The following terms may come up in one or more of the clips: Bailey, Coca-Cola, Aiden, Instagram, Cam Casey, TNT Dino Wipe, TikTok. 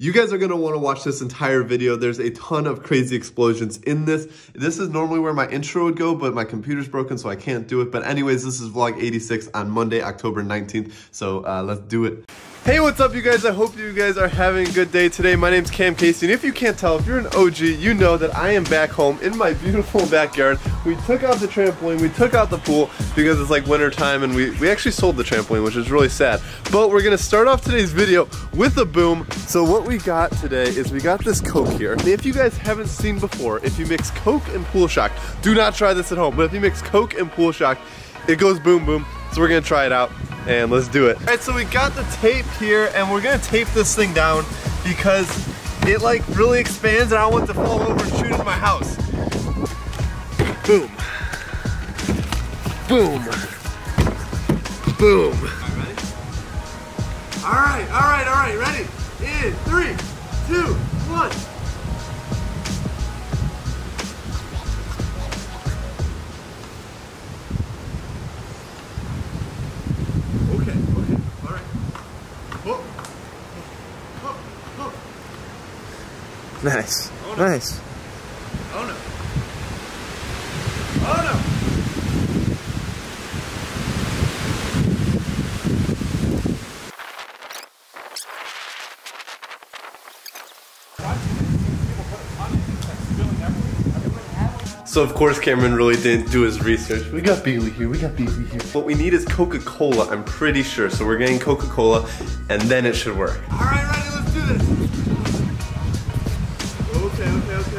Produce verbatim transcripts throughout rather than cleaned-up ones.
You guys are gonna wanna watch this entire video. There's a ton of crazy explosions in this. This is normally where my intro would go, but my computer's broken, so I can't do it. But anyways, this is vlog eighty-six on Monday, October nineteenth. So uh, let's do it. Hey, what's up, you guys? I hope you guys are having a good day today. My name's Cam Casey, and if you can't tell, if you're an O G, you know that I am back home in my beautiful backyard. We took out the trampoline, we took out the pool, because it's like winter time, and we, we actually sold the trampoline, which is really sad. But we're gonna start off today's video with a boom. So what we got today is we got this Coke here. If you guys haven't seen before, if you mix Coke and Pool Shock, do not try this at home, but if you mix Coke and Pool Shock, it goes boom, boom. So we're gonna try it out. And let's do it. All right, so we got the tape here, and we're gonna tape this thing down because it like really expands, and I want it to fall over and shoot in my house. Boom. Boom. Boom. All right, ready? All right, all right, all right, ready? In three, two, one. Nice. Oh, no. Nice. Oh no. Oh no. So of course Cameron really didn't do his research. We got Bailey here, we got Bailey here. What we need is Coca-Cola, I'm pretty sure. So we're getting Coca-Cola, and then it should work. All right, ready, let's do this. Okay, okay, okay, okay, okay, okay.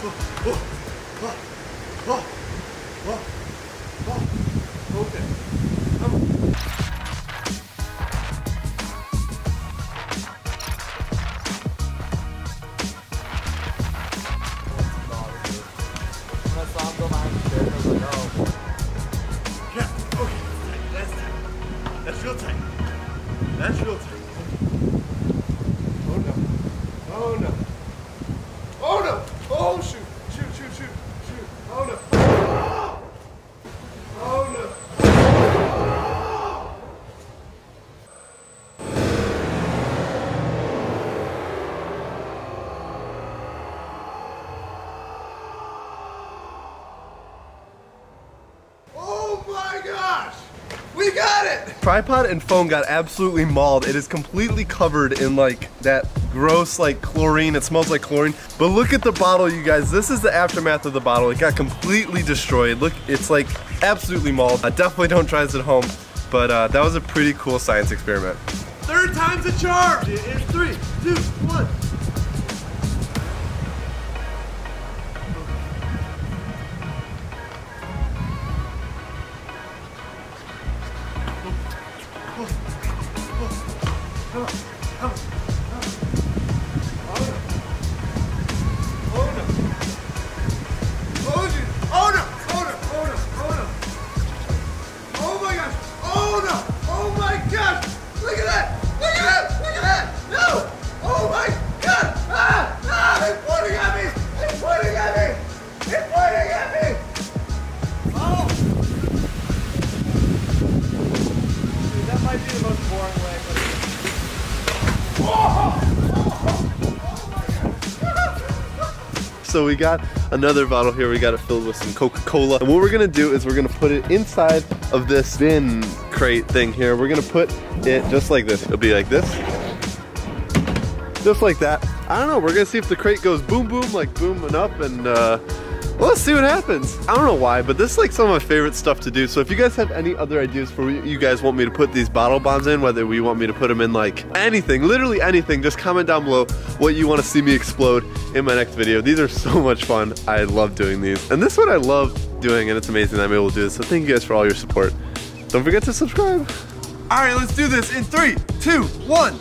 Oh, oh, oh, oh, oh, oh, okay. Come on. I saw him go behind the chair and I was like, oh. Yeah, okay, that's tight, that's real tight. That's real tight. Oh no. Oh no. Oh no! Oh shoot! Shoot, shoot, shoot, shoot. Oh no. Oh, oh no. Oh, oh my gosh! We got it! Tripod and phone got absolutely mauled. It is completely covered in like that gross like chlorine. It smells like chlorine. But look at the bottle, you guys. This is the aftermath of the bottle. It got completely destroyed. Look, it's like absolutely mauled. I definitely don't try this at home, but uh, that was a pretty cool science experiment. Third time's a charm! It is three, two, one. Come on, come on, come on. Oh no. Oh no. Oh no. Oh no. Oh no. Oh no. Oh my gosh. Oh no. Oh my gosh. Look at that. Look at that. Look at that. No. Oh my god. Ah. Ah. It's pointing at me. It's pointing at me. It's pointing at me. Oh. Dude, that might be the most boring way. So we got another bottle here, we got it filled with some Coca-Cola. And what we're gonna do is we're gonna put it inside of this bin crate thing here. We're gonna put it just like this. It'll be like this, just like that. I don't know, we're gonna see if the crate goes boom boom, like booming up, and uh, well, let's see what happens. I don't know why, but this is like some of my favorite stuff to do. So if you guys have any other ideas for what you guys want me to put these bottle bombs in, whether you want me to put them in like anything, literally anything, just comment down below what you want to see me explode in my next video. These are so much fun. I love doing these. And this is what I love doing, and it's amazing that I'm able to do this. So thank you guys for all your support. Don't forget to subscribe. All right, let's do this in three, two, one.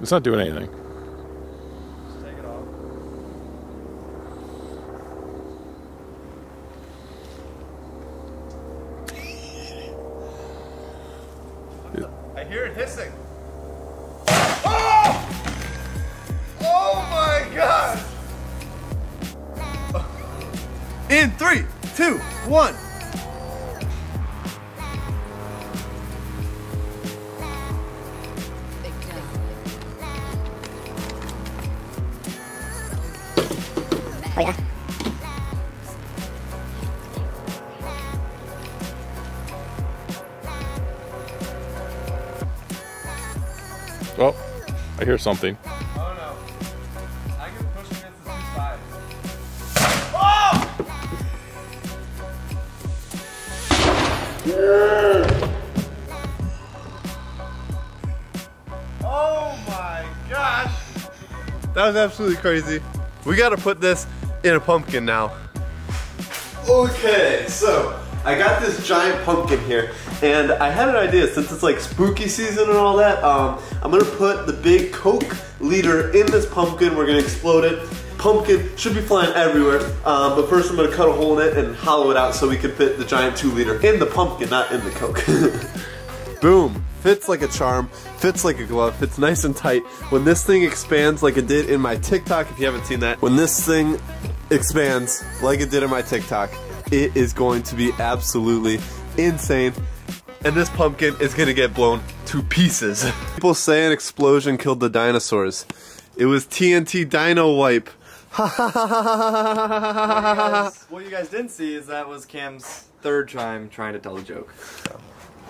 It's not doing anything. Just take it off. It, I hear it hissing. Oh! Oh my God! In three, two, one. Oh yeah. Well, I hear something. Oh no. I can push against the two sides. Oh! Oh my gosh. That was absolutely crazy. We gotta put this in a pumpkin now. Okay, so I got this giant pumpkin here, and I had an idea since it's like spooky season and all that. Um, I'm gonna put the big Coke liter in this pumpkin. We're gonna explode it. Pumpkin should be flying everywhere, um, but first I'm gonna cut a hole in it and hollow it out so we can fit the giant two liter in the pumpkin, not in the Coke. Boom. Fits like a charm, fits like a glove, fits nice and tight. When this thing expands like it did in my TikTok, if you haven't seen that, when this thing expands like it did in my TikTok, it is going to be absolutely insane. And this pumpkin is gonna get blown to pieces. People say an explosion killed the dinosaurs. It was T N T Dino Wipe. Ha ha ha ha ha ha. What you guys didn't see is that was Cam's third time trying to tell a joke. So.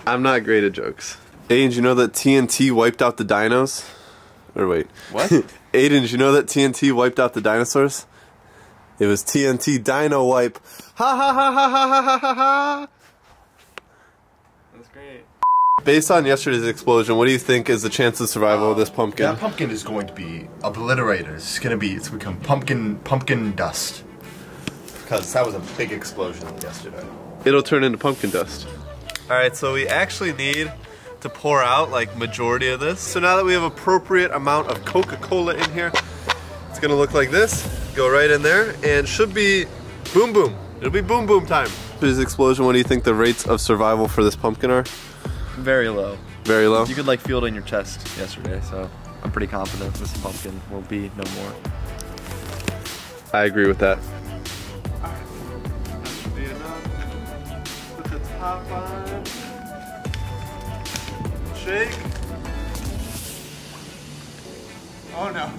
I'm not great at jokes. Aiden, you know that T N T wiped out the dinos? Or wait. What? Aiden, you know that T N T wiped out the dinosaurs? It was T N T Dino Wipe. Ha ha ha ha ha ha ha ha! That's great. Based on yesterday's explosion, what do you think is the chance of survival uh, of this pumpkin? That pumpkin is going to be obliterated. It's gonna be, it's become pumpkin, pumpkin dust. Because that was a big explosion yesterday. It'll turn into pumpkin dust. Alright, so we actually need to pour out like majority of this. So now that we have appropriate amount of Coca-Cola in here, it's gonna look like this. Go right in there and should be boom boom. It'll be boom boom time. This explosion, what do you think the rates of survival for this pumpkin are? Very low. Very low? You could like feel it in your chest yesterday, so I'm pretty confident this pumpkin will be no more. I agree with that. Alright, that should be enough. Put the top on. Shake. Oh no.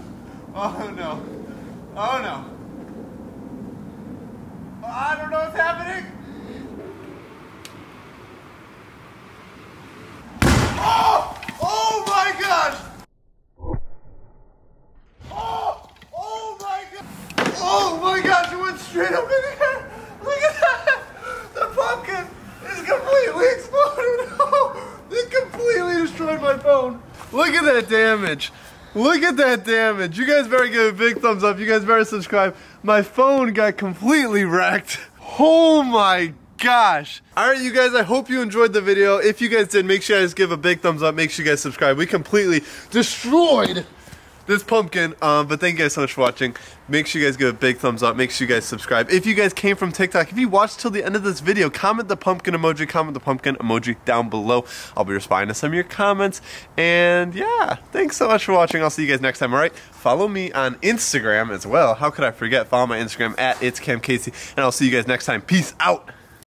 Oh no. Oh no. I don't know what's happening. Oh! Oh my gosh! Oh! Oh my gosh! Oh my gosh, it went straight up in here! Look at that! The pumpkin is completely exploded! Oh! It completely destroyed my phone. Look at that damage. Look at that damage. You guys better give a big thumbs up. You guys better subscribe. My phone got completely wrecked. Oh my gosh. Alright you guys, I hope you enjoyed the video. If you guys did, make sure you guys give a big thumbs up. Make sure you guys subscribe. We completely destroyed this pumpkin, um, but thank you guys so much for watching. Make sure you guys give a big thumbs up. Make sure you guys subscribe. If you guys came from TikTok, if you watched till the end of this video, comment the pumpkin emoji, comment the pumpkin emoji down below. I'll be responding to some of your comments. And yeah, thanks so much for watching. I'll see you guys next time, all right? Follow me on Instagram as well. How could I forget? Follow my Instagram at It's Cam Casey, and I'll see you guys next time. Peace out.